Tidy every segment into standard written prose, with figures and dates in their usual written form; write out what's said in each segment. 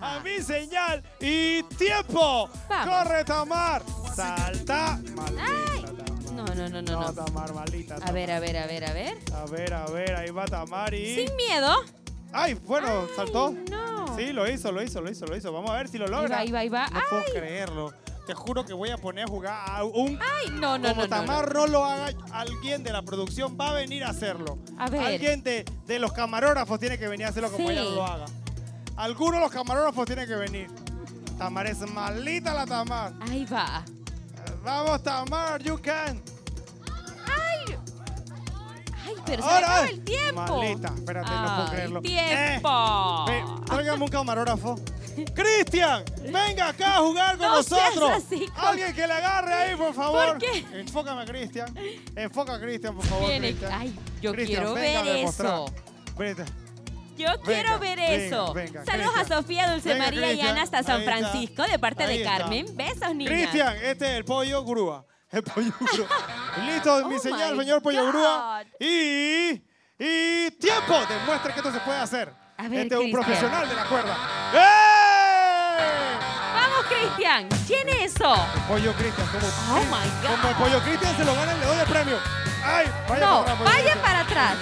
a mi señal y tiempo. Vamos. Corre, Tamar. Salta. No, Tamar, maldita. Tamar. A ver, ahí va Tamar y... Sin miedo. Ay, bueno, ay, saltó. No. Sí, lo hizo. Vamos a ver si lo logra. Ahí va. No puedo creerlo. Te juro que voy a poner a jugar a un... Ay, no. Como Tamar no lo haga, alguien de la producción va a venir a hacerlo. A ver. Alguien de los camarógrafos tiene que venir a hacerlo como ella no lo haga. Algunos de los camarógrafos tienen que venir. Tamar es malita la Tamar. Ahí va. Vamos, Tamar, you can. Ay, pero se me acaba el tiempo. Malita, espérate, no puedo creerlo. ¡Tiempo! Tráigame un camarógrafo. ¡Cristian! ¡Venga acá a jugar con nosotros! Así, alguien que le agarre ahí, por favor. ¿Por qué? Enfócame a Cristian. Enfoca a Cristian, por favor. Ay, yo quiero ver eso. Vete. Yo quiero ver eso. Saludos a Sofía, Dulce María y Ana hasta San Francisco de parte de Carmen. Besos, niña. Cristian, este es el pollo grúa. El pollo grúa. Listo, mi señal, señor pollo grúa. Y tiempo. Demuestra que esto se puede hacer. Este es un profesional de la cuerda. ¡Vamos, Cristian! ¿Quién es eso? El pollo Cristian. Oh, my God. Como el pollo Cristian se lo gana, le doy el premio. ¡Ay! No, vaya para atrás.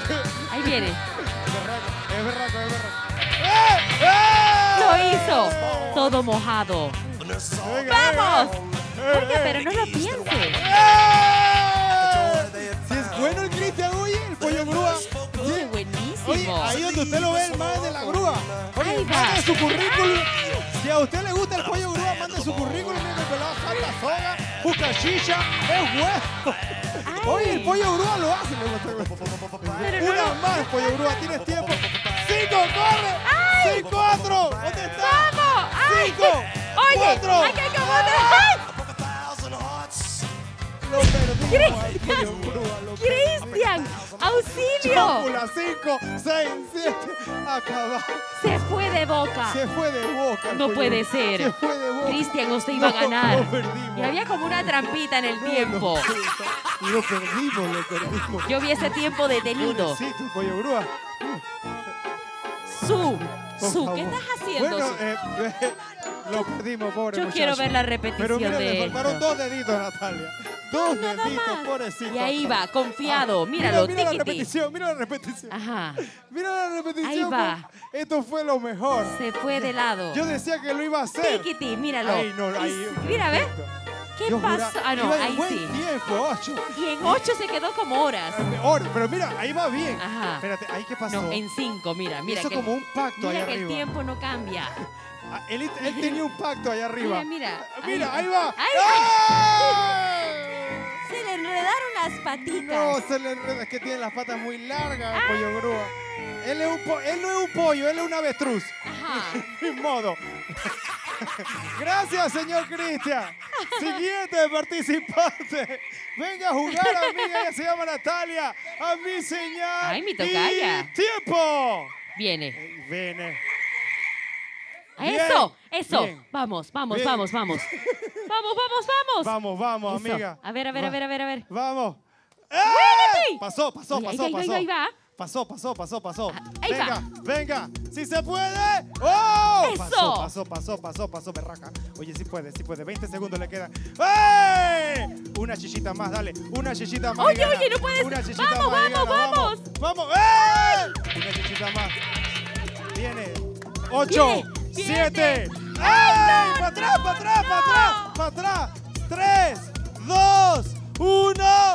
Ahí viene. Es berraco. ¡Lo hizo! Todo mojado. ¡Vamos! Oye, pero no lo pienses. Si es bueno el Cristian, oye, el pollo grúa. Oye, buenísimo. Oye, ahí donde usted lo ve, el man de la grúa. Oye, mande su currículum. Si a usted le gusta el pollo grúa, mande su currículum. Mire que el pelado salta soga, busca chicha, es huevo. Oye, el pollo grúa lo hace. Una más, pollo grúa, tienes tiempo. 5, corre. 6, 4. ¿Dónde está? ¡Vamos! 5, 4. Oye, aquí hay como ¡Cristian! ¡Auxilio! Chópula, 5, 6, 7. Acabó. Se fue de boca. No puede ser. Cristian, usted iba a ganar. Y había como una trampita en el tiempo. Lo perdimos. Yo vi ese tiempo detenido. Sí, tu pollo grúa. ¿Qué estás haciendo? Bueno, lo perdimos, pobre muchacho. Yo quiero ver la repetición de esto. Pero mira, le faltaron 2 deditos, Natalia. 2 deditos, pobrecito. Y ahí va, confiado. Míralo, mira la repetición, Ajá. Mira la repetición. Ahí va. Esto fue lo mejor. Se fue de lado. Yo decía que lo iba a hacer. Tiquiti, míralo. Mira, ¿ves? ¿Qué pasó? Ah, no, ahí sí. Tiempo, 8. Y en 8 se quedó como horas. Pero mira, ahí va bien. Ajá. Espérate, ¿ahí qué pasó? No, en 5, mira. Hizo como un pacto allá arriba. Mira que el tiempo no cambia. Él tenía un pacto allá arriba. Mira, ahí va. Se le enredaron las patitas. No, se le enredaron. Es que tiene las patas muy largas, el pollo grúa. Él no es un pollo, él es un avestruz. Ajá. Sin modo. Gracias, señor Cristian. Siguiente participante. Venga a jugar, amiga. Ella se llama Natalia. A mi señal. Ay, mi tocaya. ¡Tiempo! Viene. Eso. Bien. Vamos. Vamos, eso. Amiga. A ver. Vamos. Pasó. Ahí va. Pasó. Venga. ¡Si se puede! ¡Oh! ¡Eso! Pasó, berraca. Oye, sí puede. 20 segundos le quedan. ¡Ey! Una chichita más, dale. Una chichita más. Oye, no puedes. Una chichita más. ¡Vamos! ¡Ey! Una chichita más. Viene. 8, 7. ¡Ey! ¡Para atrás! 3, 2, 1.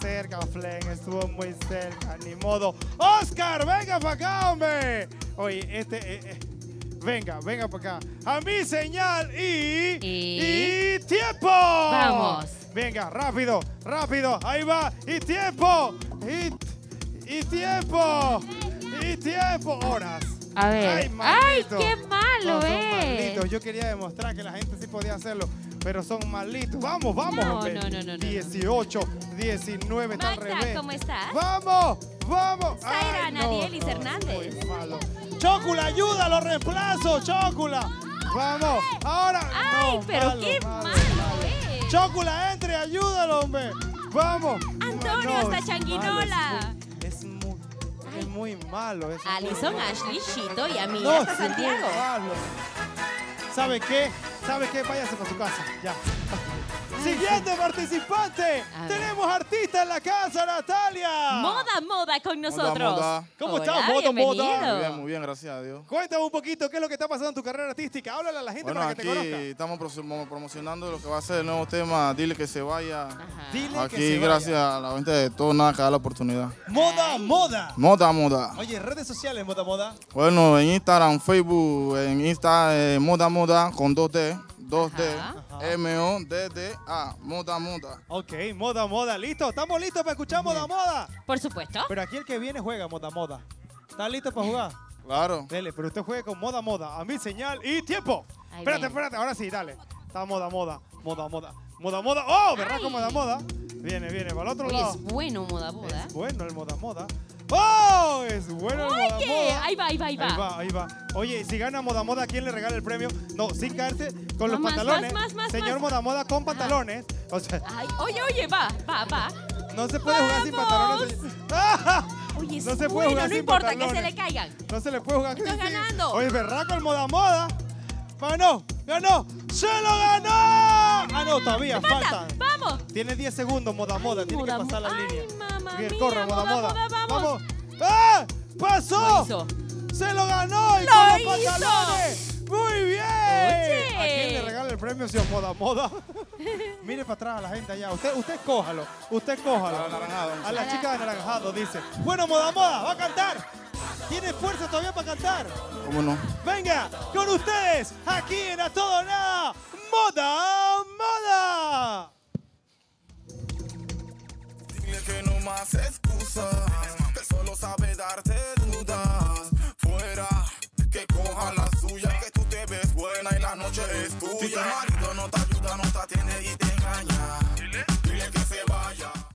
Cerca, Flen, estuvo muy cerca, ni modo. Oscar, venga para acá, hombre. Oye, venga para acá. A mi señal y tiempo. Vamos. Venga, rápido. Ahí va. Y tiempo. Horas. A ver. Ay, qué malo, Yo quería demostrar que la gente sí podía hacerlo. Pero son malitos. Vamos, hombre. No. 18, 19, está al revés. ¿Cómo estás? ¡Vamos! Zaira, Nadielis Hernández. Muy malo. ¡Chócula, ayuda! ¡Lo reemplazo, Chócula! ¡Vamos! ¡Ahora! ¡Ay, no, pero malo, qué malo, Chócula, entre, ayúdalo, hombre! ¡Vamos! ¡Antonio, hasta Changuinola! Es muy muy malo. Eso Alison, muy malo. Ashley, Chito y a mí. No, hasta Santiago. ¿Sabe qué? ¿Sabe qué? Váyase para su casa. Ya. Siguiente participante, tenemos artista en la casa, Natalia. Moda con nosotros. Moda. ¿Cómo estás, Moda? Muy bien, gracias a Dios. Cuéntame un poquito qué es lo que está pasando en tu carrera artística. Háblale a la gente para que te conozca. Aquí estamos promocionando lo que va a ser el nuevo tema, Dile que se vaya. Dile aquí, que se gracias vaya. A la venta de Todo Nada que da la oportunidad. Moda. Oye, redes sociales, Moda. Bueno, en Instagram, Facebook, en Insta, Moda con 2D. M-O-D-D-A, Moda. Ok, Moda, listo. ¿Estamos listos para escuchar Moda? Por supuesto. Pero aquí el que viene juega Moda. ¿Estás listo para jugar? Claro. Dele, pero usted juegue con Moda. A mi señal y tiempo. Ahí espérate, ahora sí, dale. Está Moda. ¡Oh! ¿Verdad con Moda? Viene, para el otro lado. Es bueno Moda. Es bueno el Moda. ¡Oh! Es bueno el Moda. Oye, ahí va. Oye, si gana Moda, ¿quién le regala el premio? No, sin caerse con los pantalones. Más, señor Moda con pantalones. O sea, ay, oye, va. No se puede jugar sin pantalones. ¡Ah! Oye, no se puede jugar sin pantalones. No importa que se le caigan. No se le puede jugar sin pantalones. Estoy ganando. Oye, ¿verdad con el Moda? ¡Ganó! ¡Se lo ganó! Ah, no, todavía faltan. ¡Vamos! Tienes 10 segundos, Moda. Tienes que pasar la línea. Bien, corre, Moda. ¡Vamos! ¡Ah! ¡Pasó! ¡Se lo ganó! ¡Y con los pantalones! ¡Muy bien! Oye. ¿A quién le regala el premio si es Moda? Mire para atrás a la gente allá. Usted cójalo. A la chica de naranjado, dice. Bueno, Moda, va a cantar. ¿Tiene fuerza todavía para cantar? ¿Cómo no? Venga, con ustedes, aquí en A Todo o Nada, Moda. Dile que no más excusas, que solo sabe darte dudas. Fuera, que coja la suya, que tú te ves buena y la noche es tuya. Si tu marido no te ayuda, no te atiende y